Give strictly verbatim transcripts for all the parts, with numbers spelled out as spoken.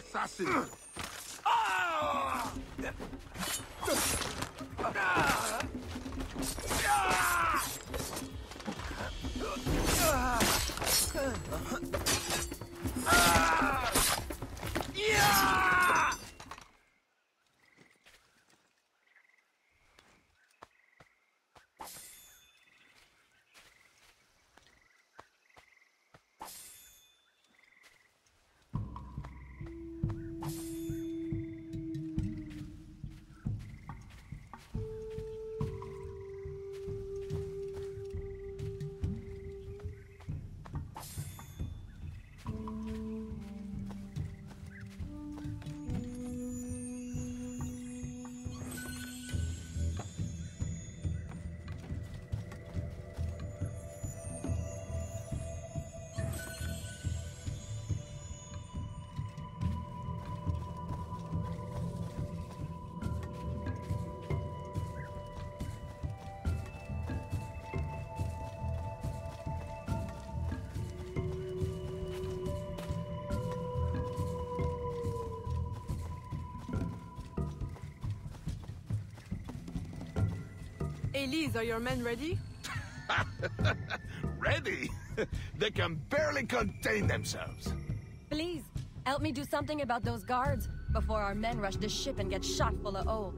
assassin! Elise, are your men ready? Ready? They can barely contain themselves. Please, help me do something about those guards before our men rush the ship and get shot full of oil.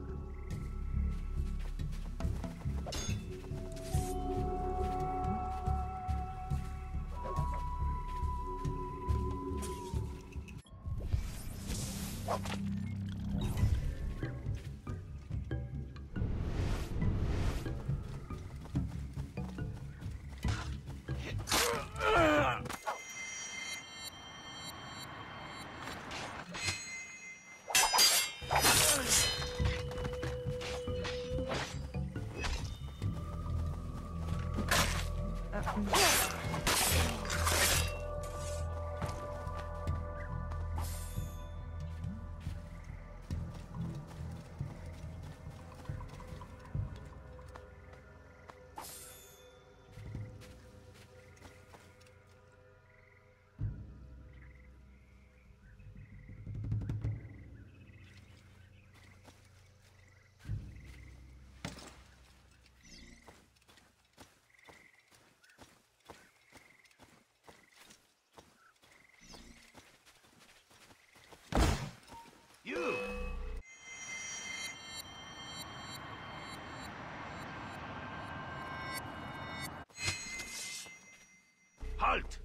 You! Halt!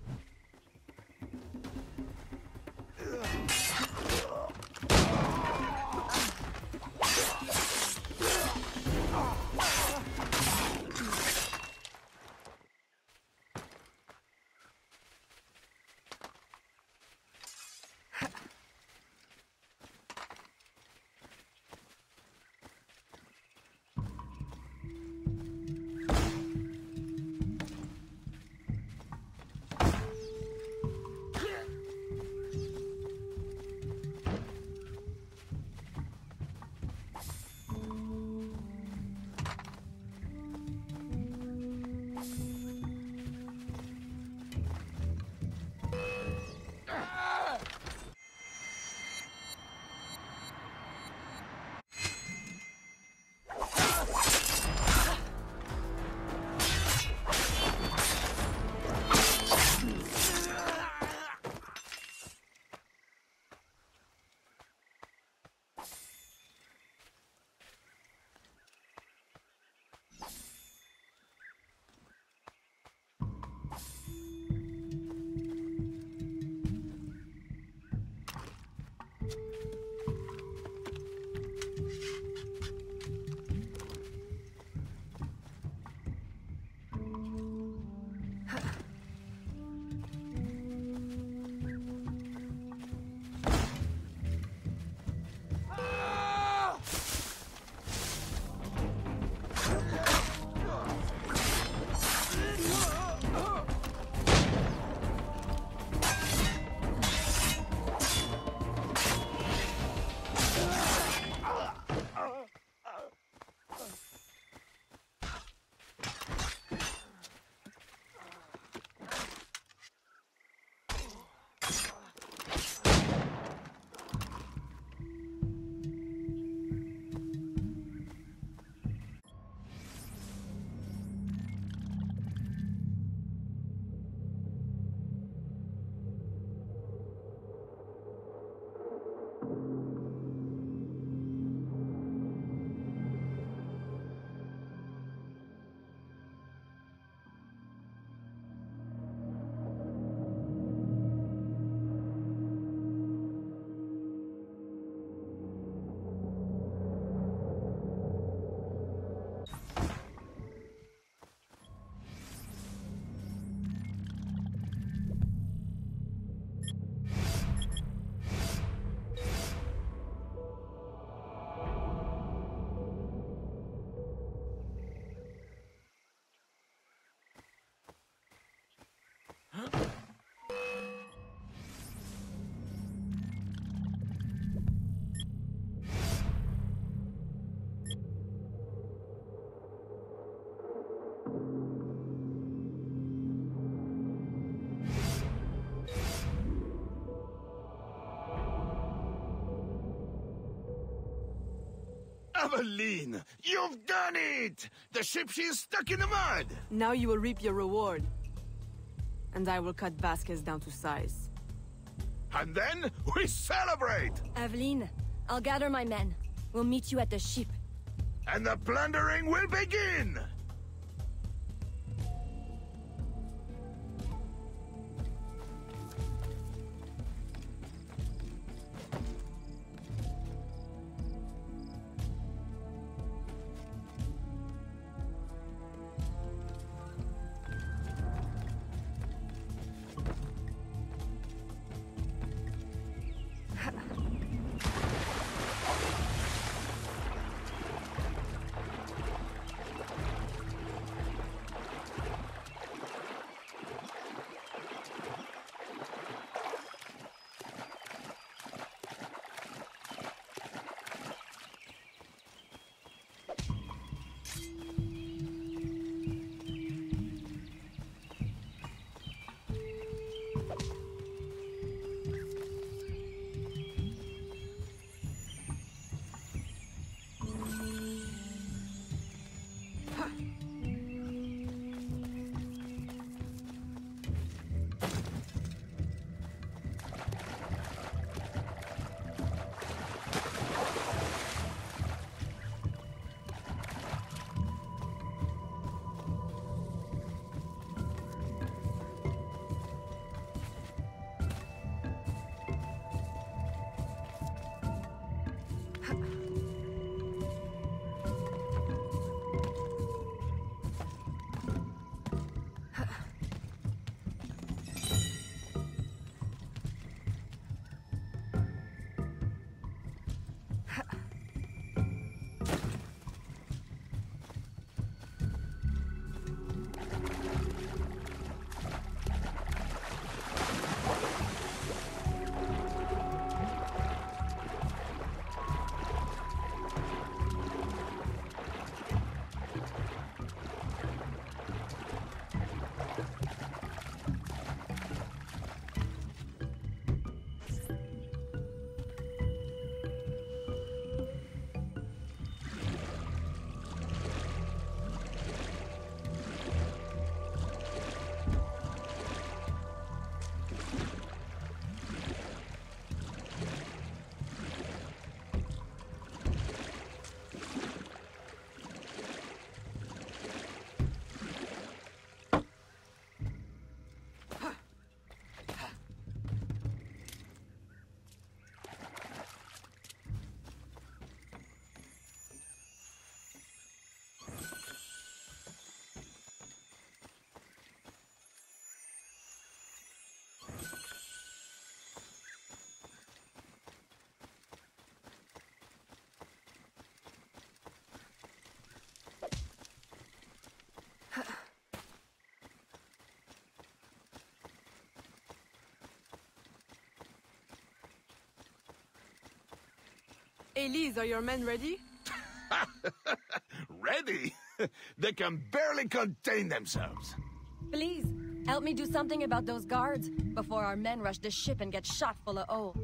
Aveline, you've done it! The ship, she is stuck in the mud! Now you will reap your reward. And I will cut Vasquez down to size. And then we celebrate! Aveline, I'll gather my men. We'll meet you at the ship. And the plundering will begin! Elise, are your men ready? Ready? They can barely contain themselves. Please, help me do something about those guards before our men rush the ship and get shot full of oil.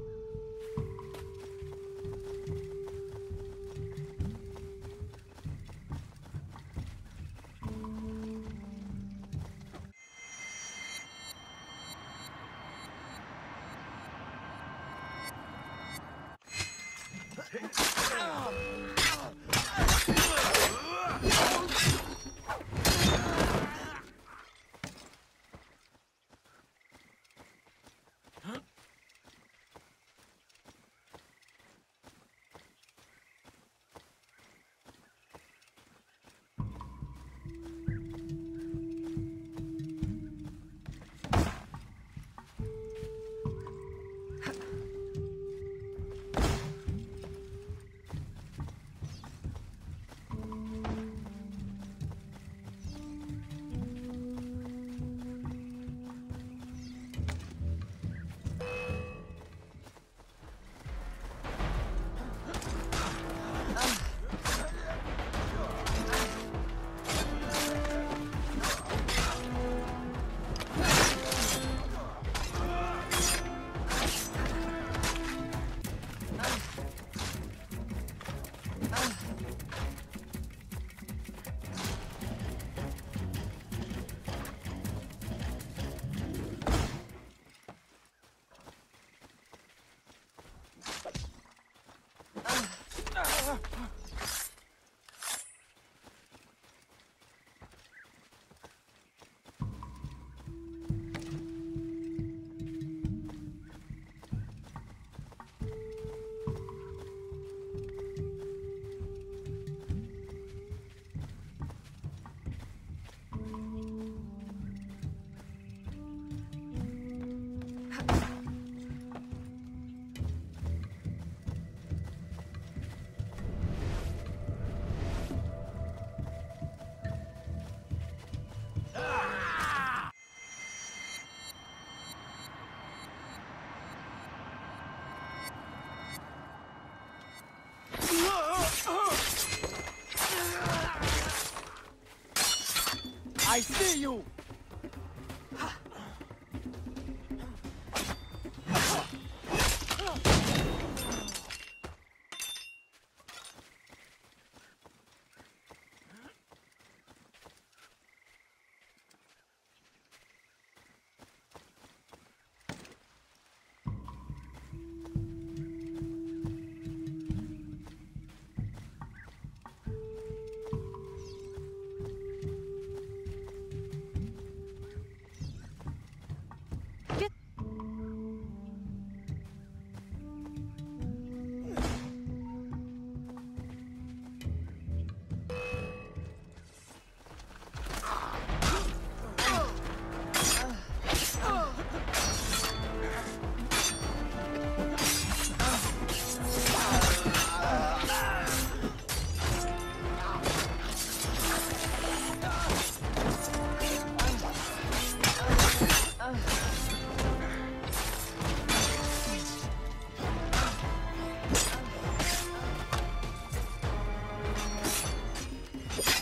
I see you!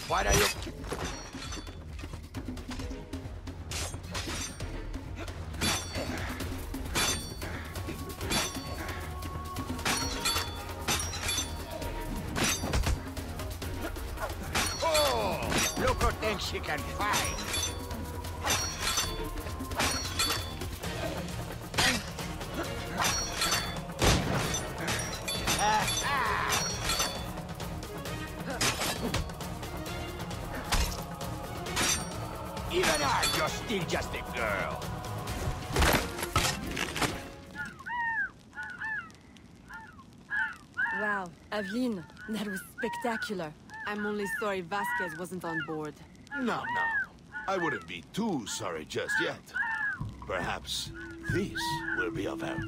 Why are you? Oh, look what things she can find. You're still just a girl. Wow, Aveline, that was spectacular. I'm only sorry Vasquez wasn't on board. No, no. I wouldn't be too sorry just yet. Perhaps this will be of help.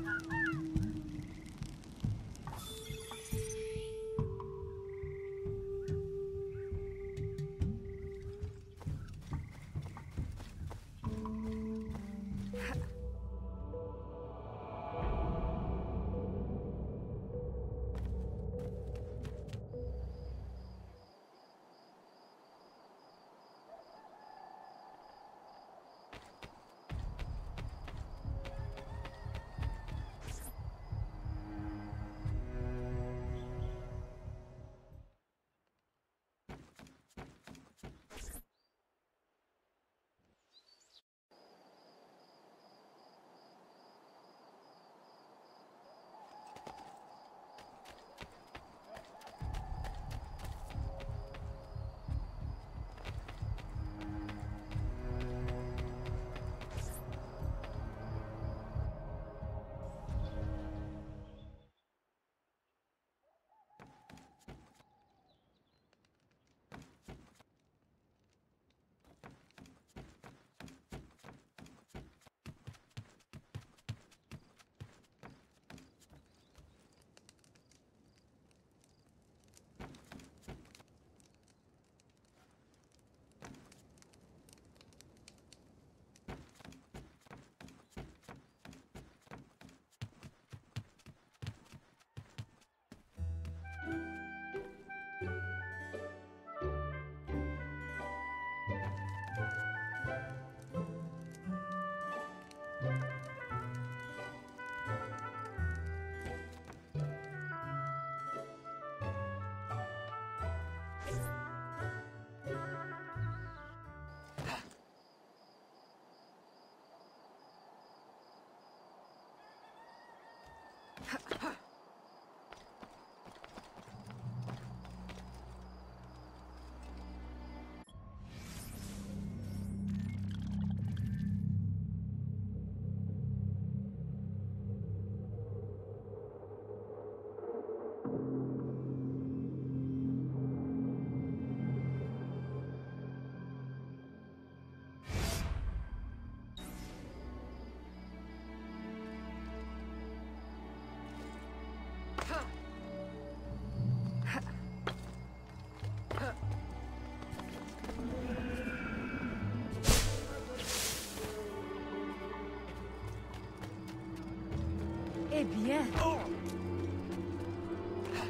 Eh bien... Oh!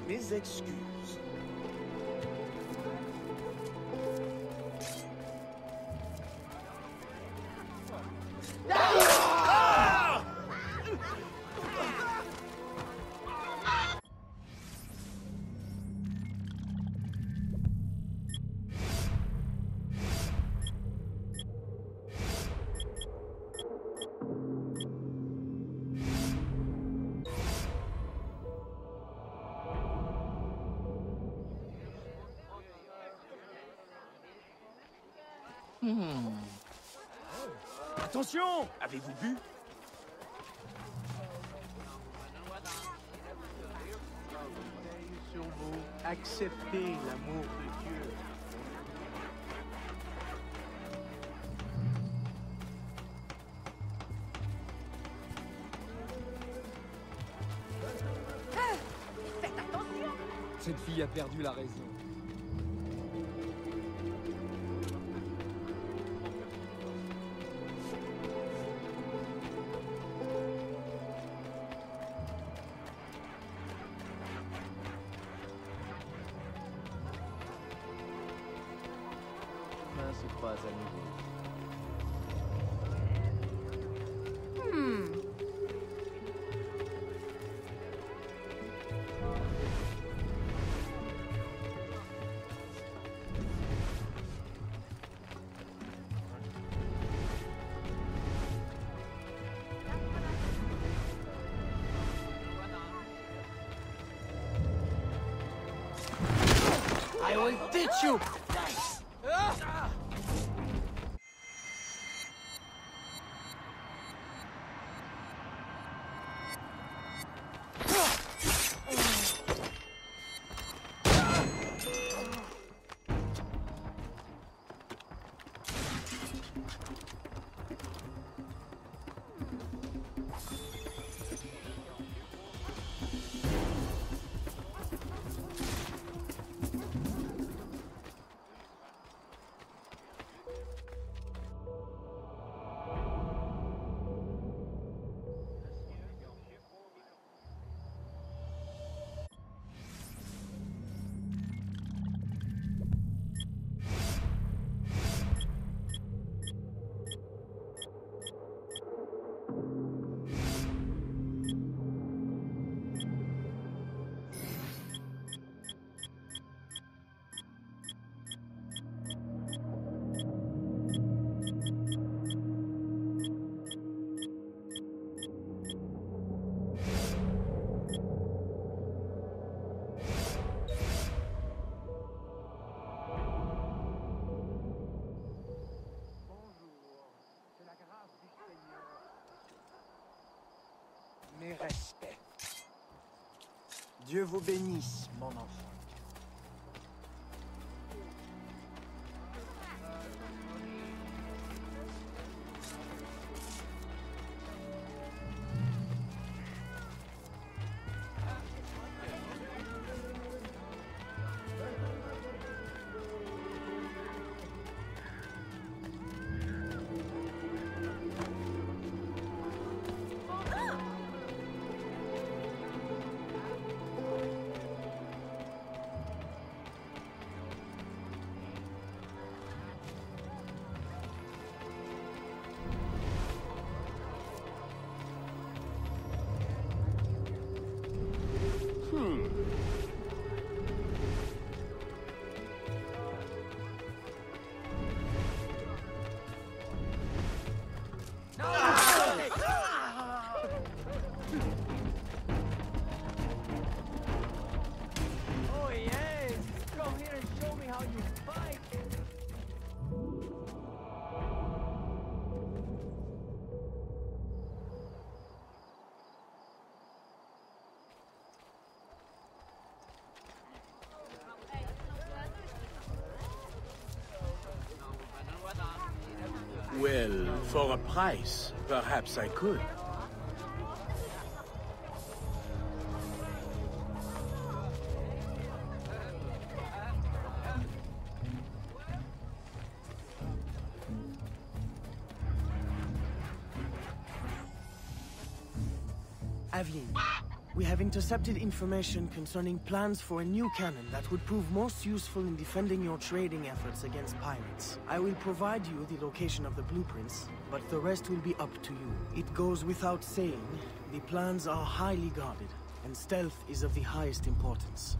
Mes excuses. Ah! Ah! Hmm. Attention! Avez-vous bu? Acceptez l'amour de Dieu. Ah! Faites attention! Cette fille a perdu la raison. Hmm. I will teach you. Mes respects. Dieu vous bénisse, mon enfant. Well, for a price, perhaps I could. Aviator. We have intercepted information concerning plans for a new cannon that would prove most useful in defending your trading efforts against pirates. I will provide you the location of the blueprints, but the rest will be up to you. It goes without saying, the plans are highly guarded, and stealth is of the highest importance.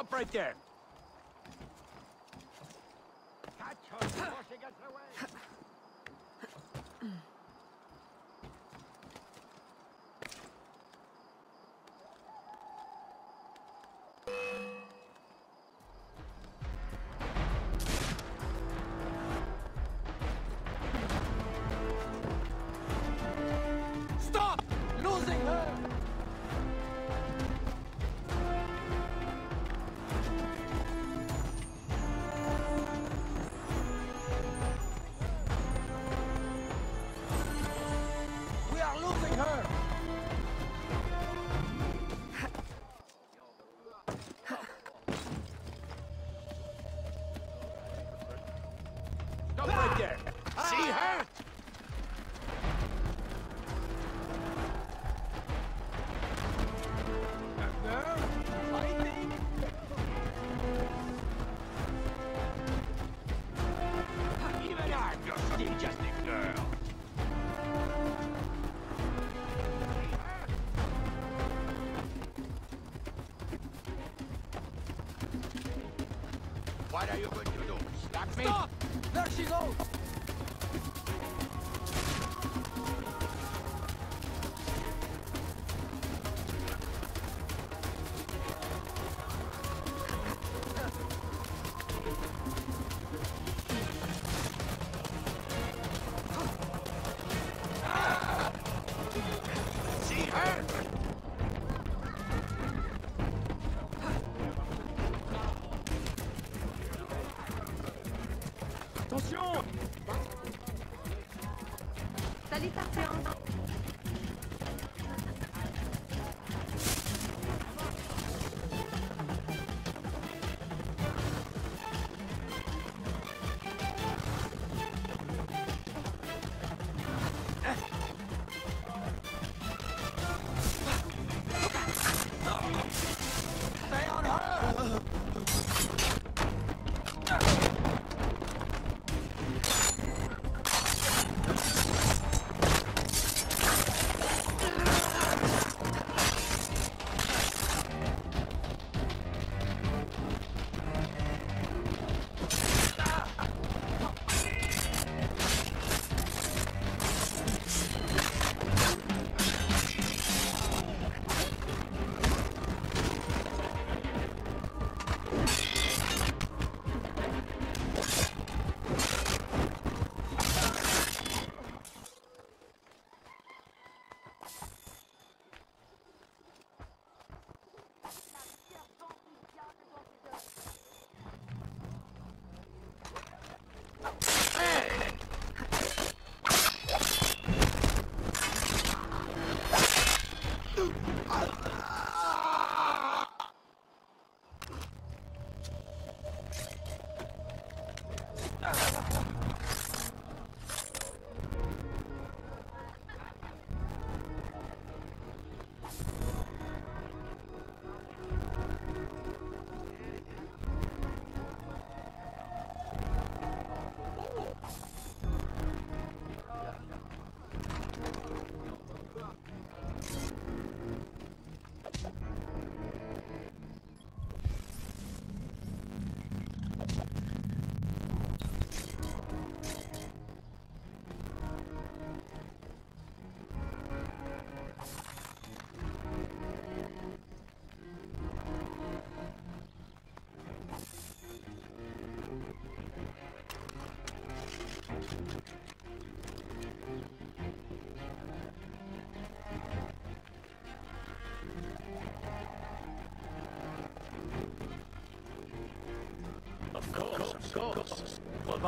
Stop right there! Catch her before she gets away! What are you going to do? Stop me! Stop! There she goes!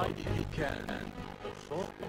like he can afford it.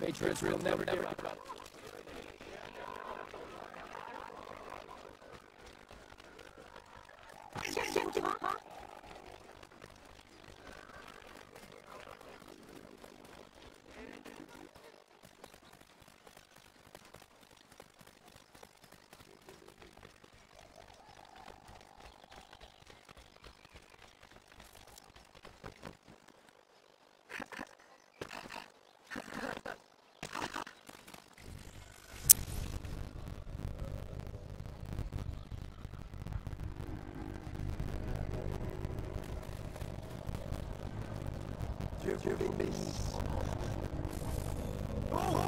Patriots will never, never give up. Giving me. Oh!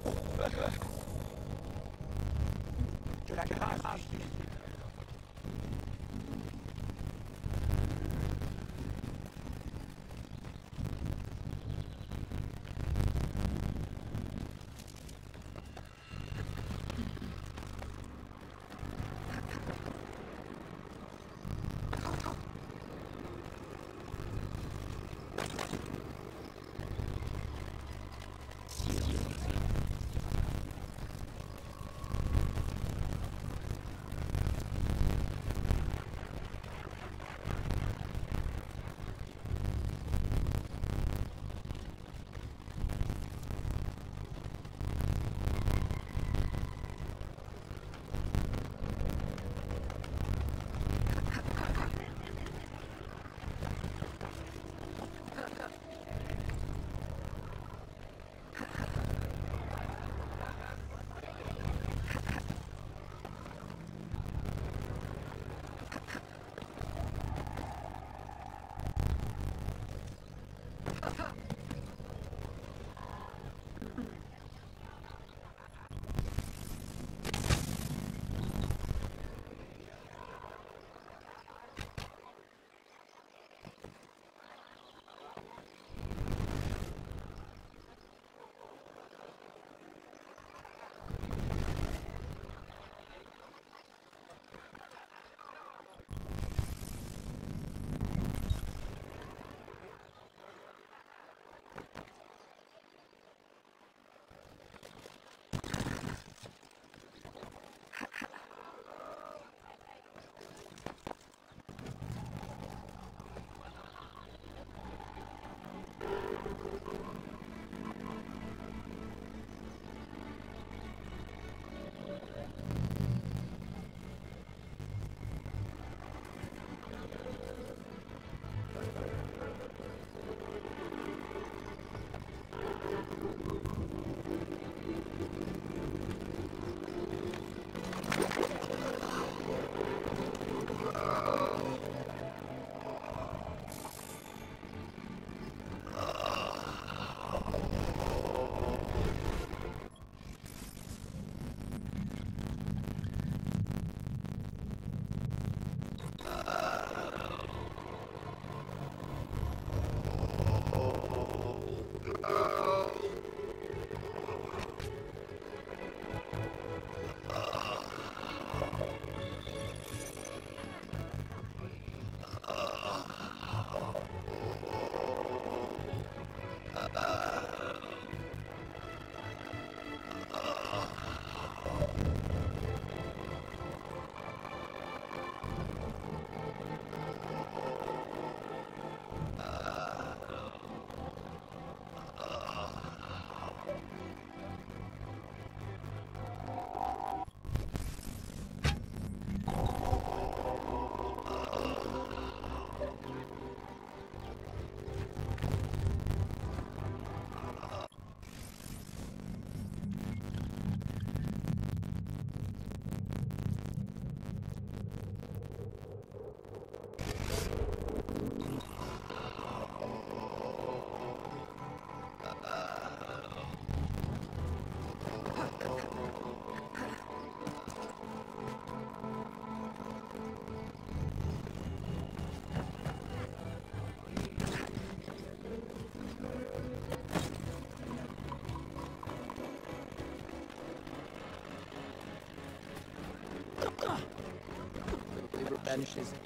He replenishes it.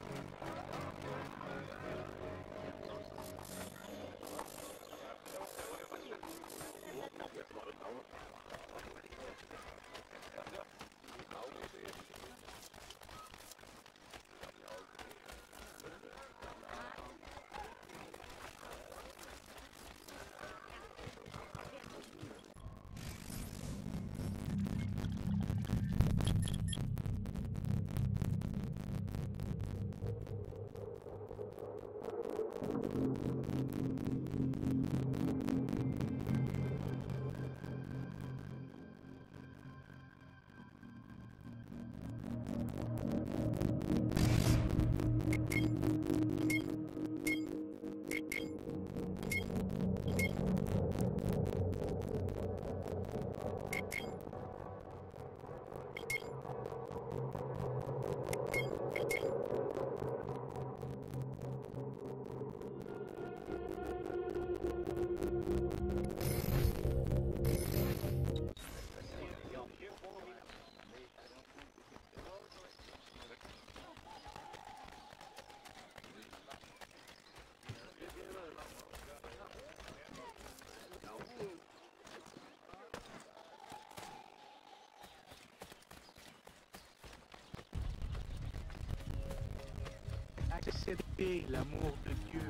Acceptez l'amour de Dieu.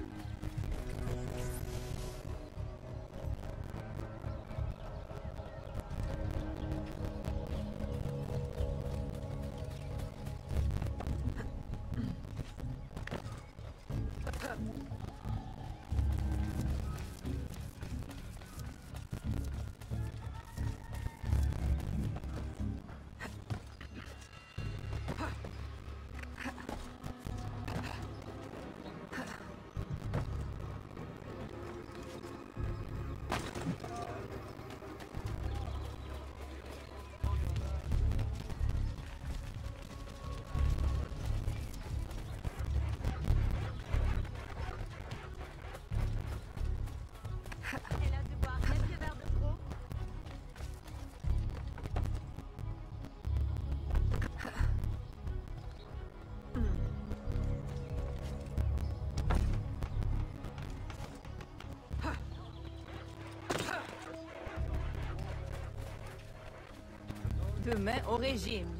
Demain au régime.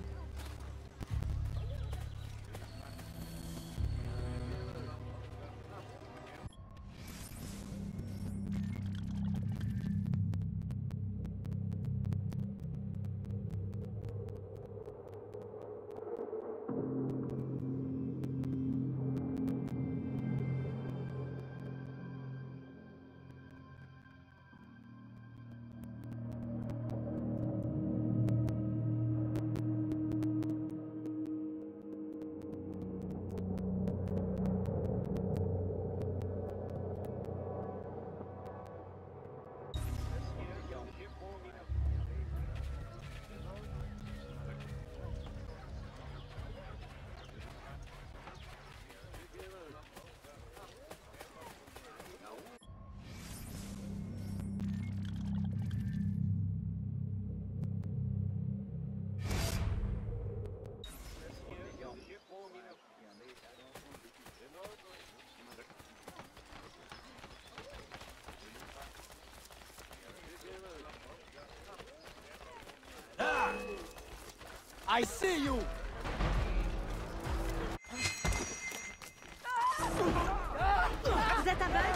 I see you! Vous êtes aveugle?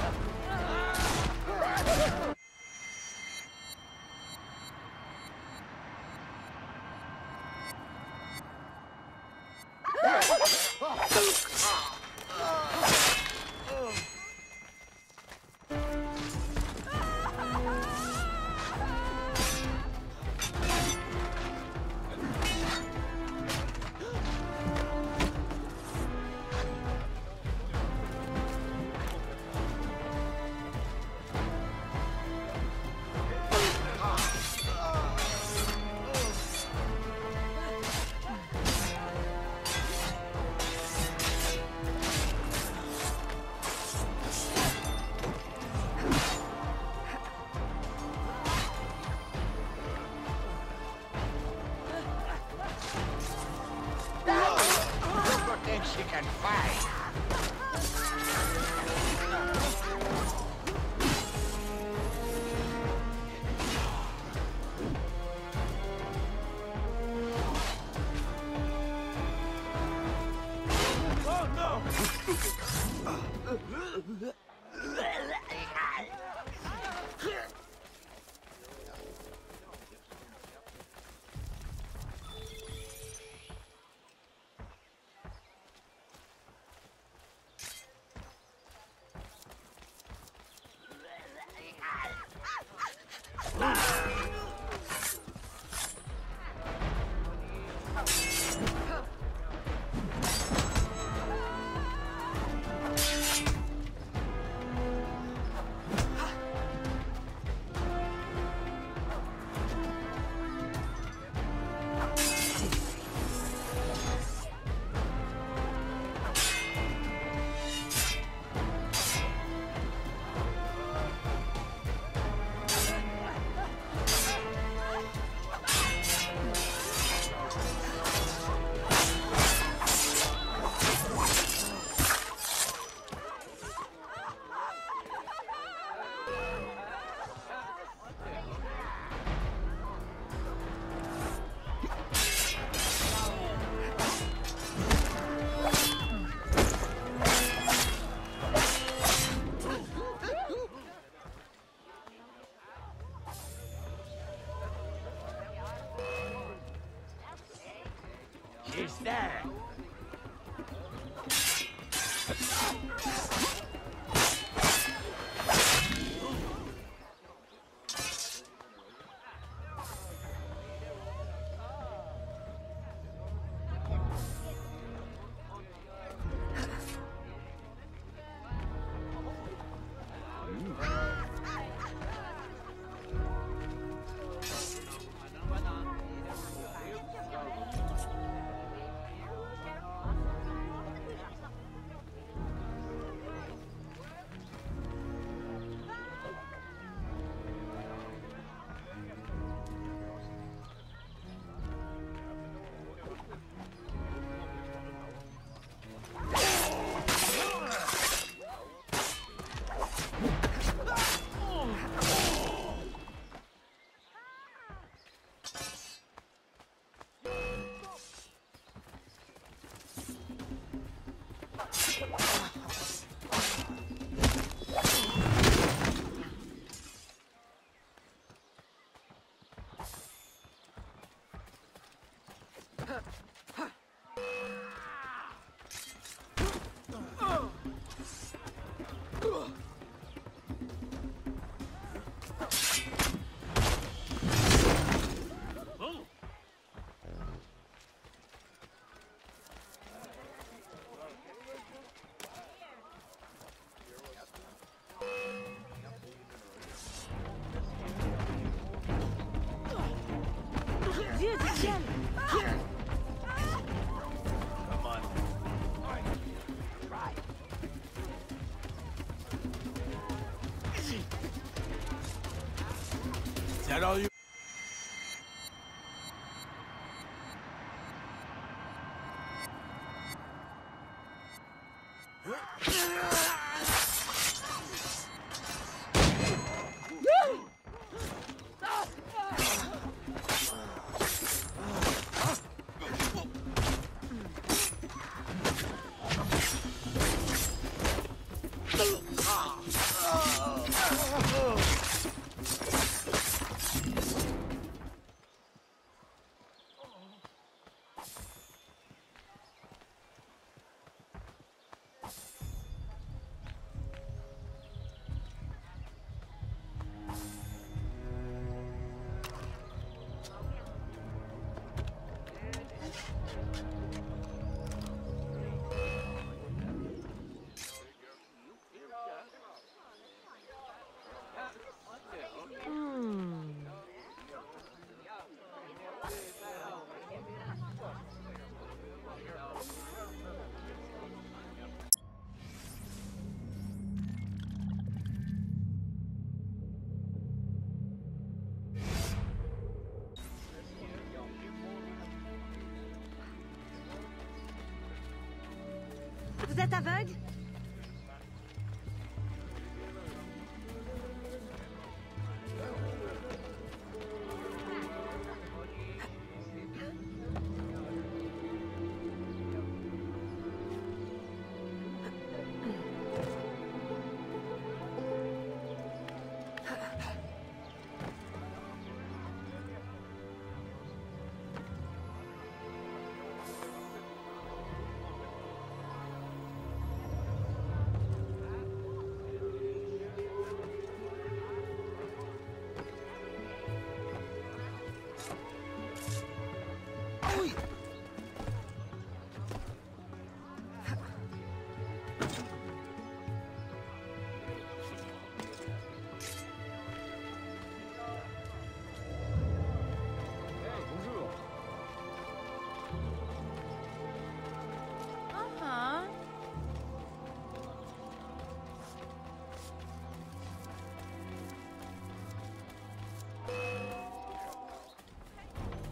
you can find. Is that all you? Vous êtes aveugle?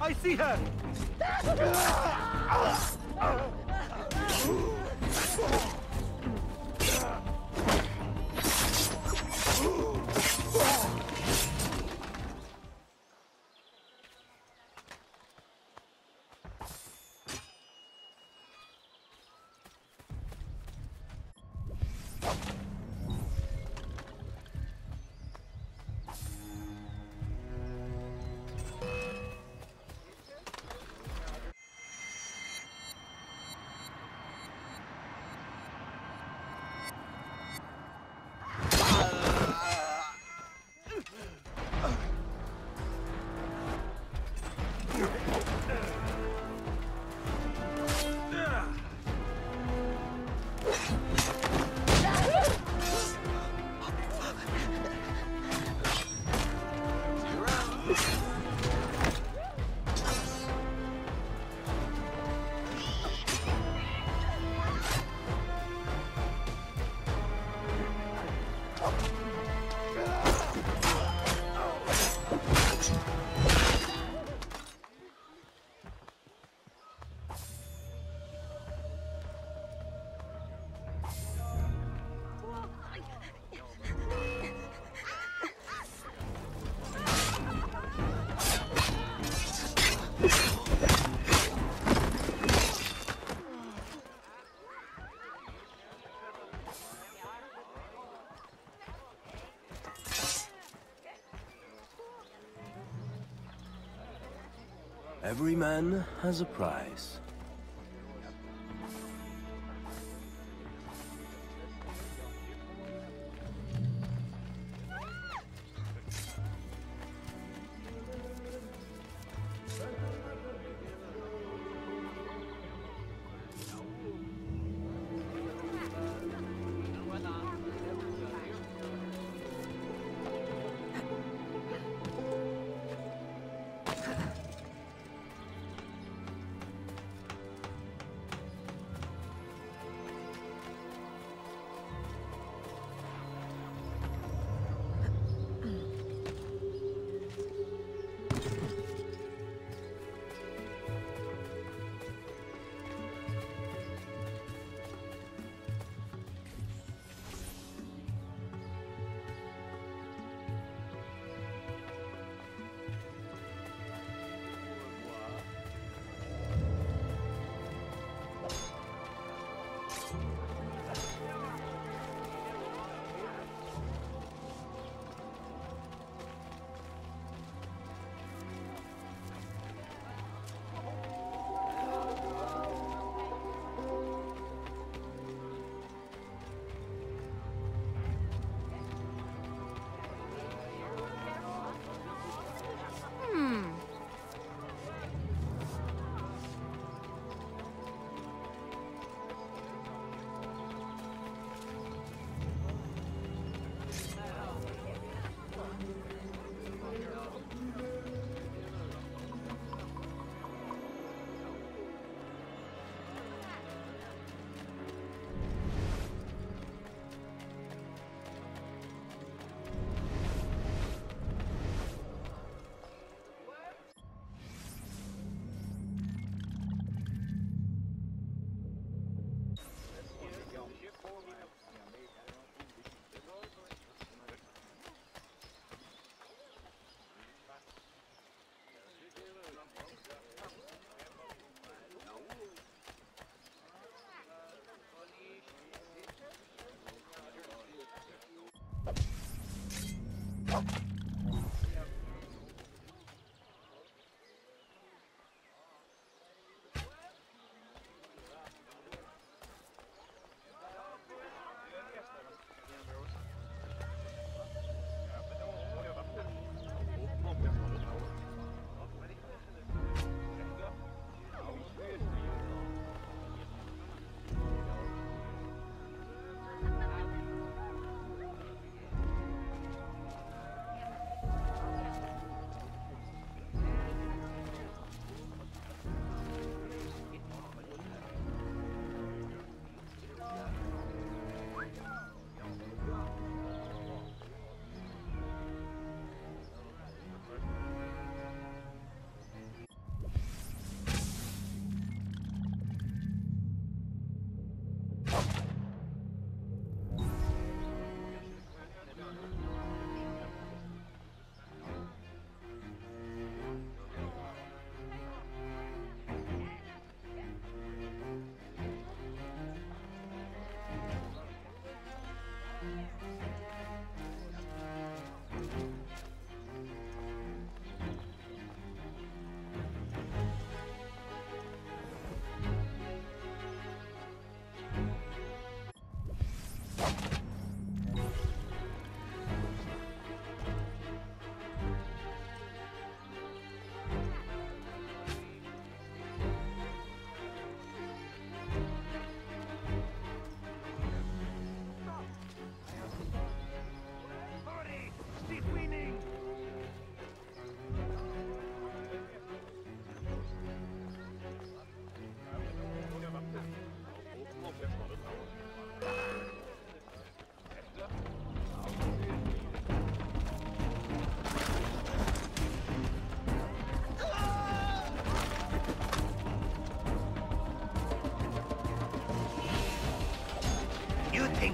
I see her! Every man has a price.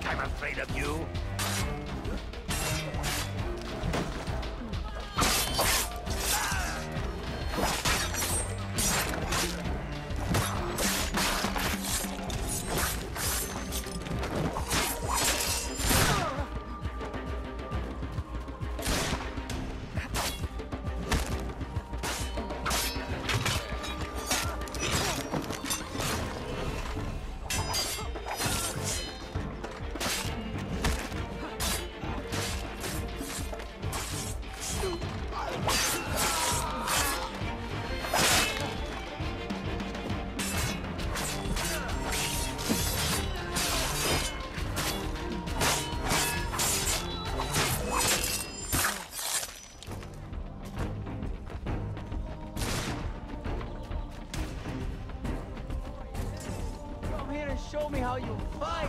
think I'm afraid of you? Show me how you fight!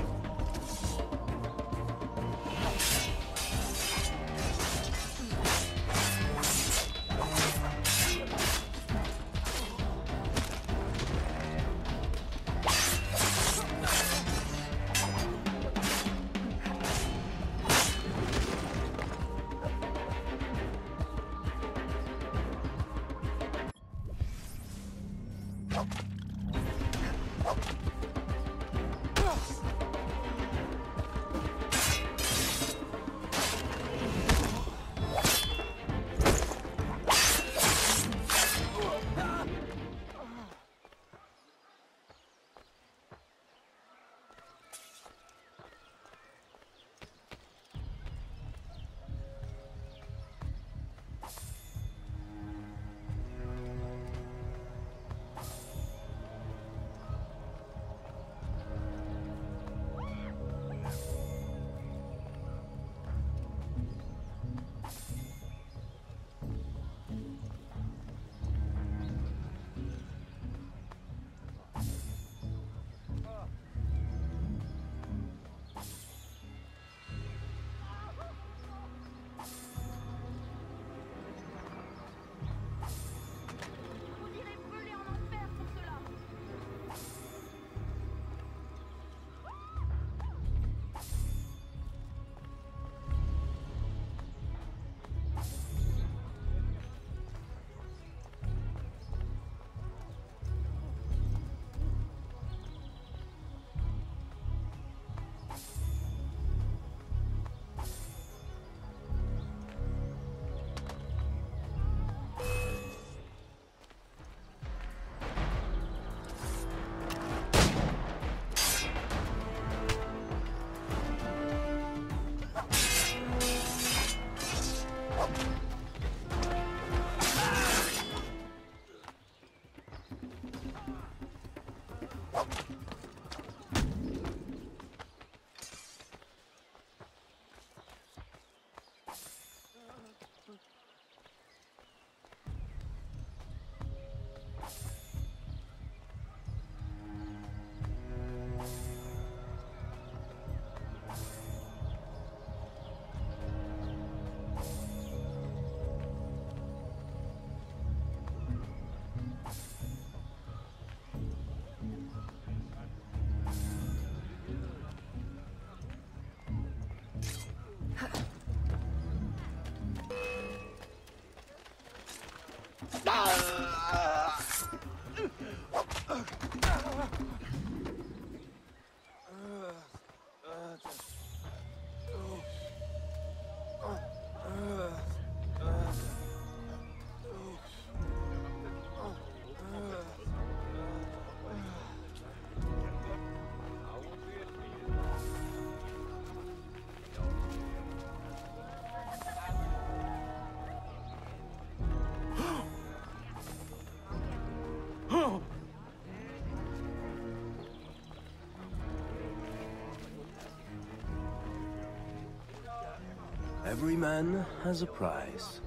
Every man has a price.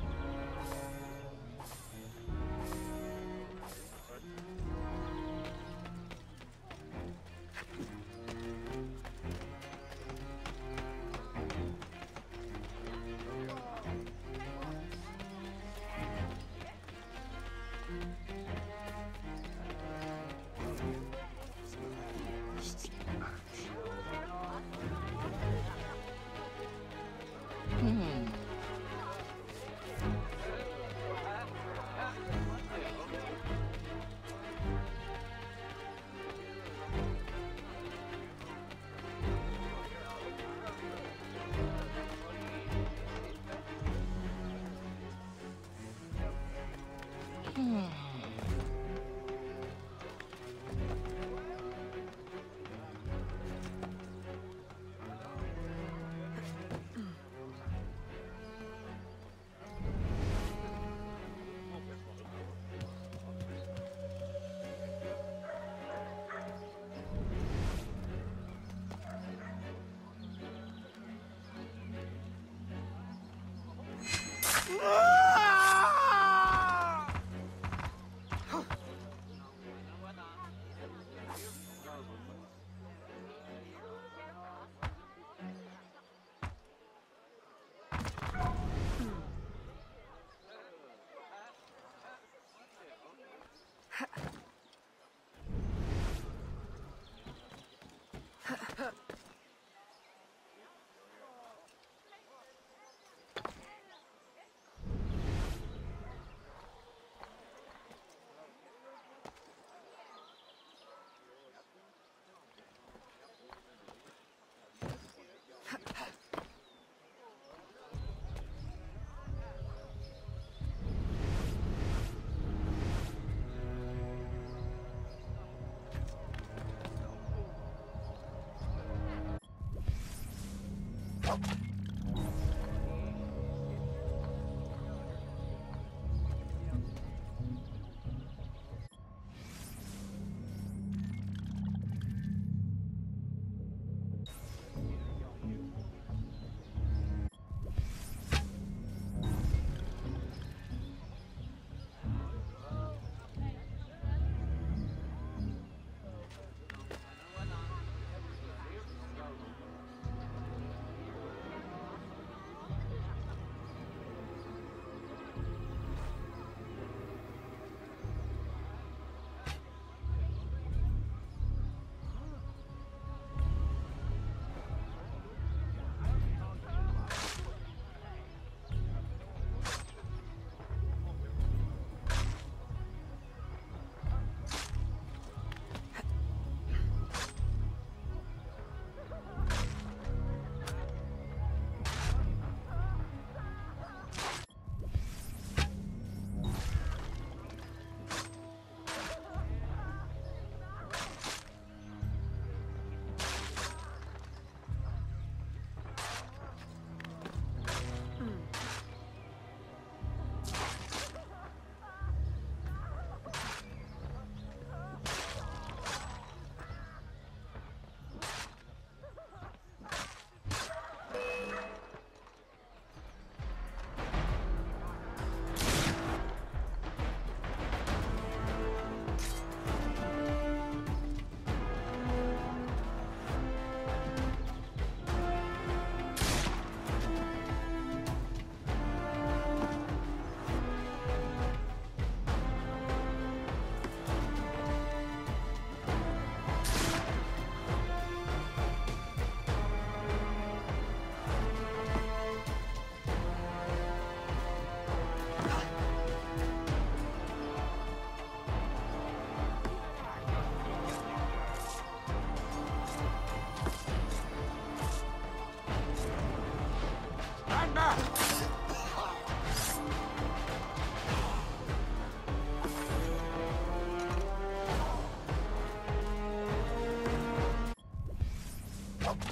Up.